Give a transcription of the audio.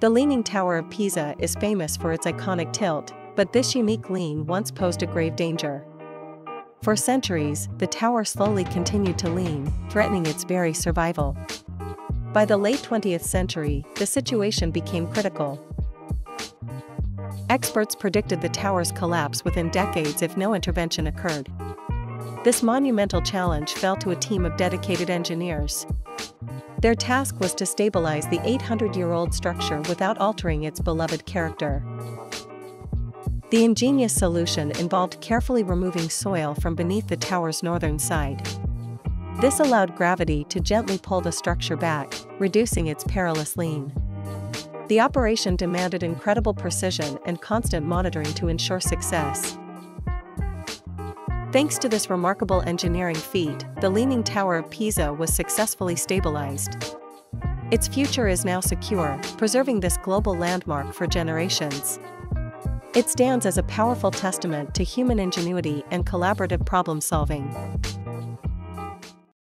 The Leaning Tower of Pisa is famous for its iconic tilt, but this unique lean once posed a grave danger. For centuries, the tower slowly continued to lean, threatening its very survival. By the late 20th century, the situation became critical. Experts predicted the tower's collapse within decades if no intervention occurred. This monumental challenge fell to a team of dedicated engineers. Their task was to stabilize the 800-year-old structure without altering its beloved character. The ingenious solution involved carefully removing soil from beneath the tower's northern side. This allowed gravity to gently pull the structure back, reducing its perilous lean. The operation demanded incredible precision and constant monitoring to ensure success. Thanks to this remarkable engineering feat, the Leaning Tower of Pisa was successfully stabilized. Its future is now secure, preserving this global landmark for generations. It stands as a powerful testament to human ingenuity and collaborative problem-solving.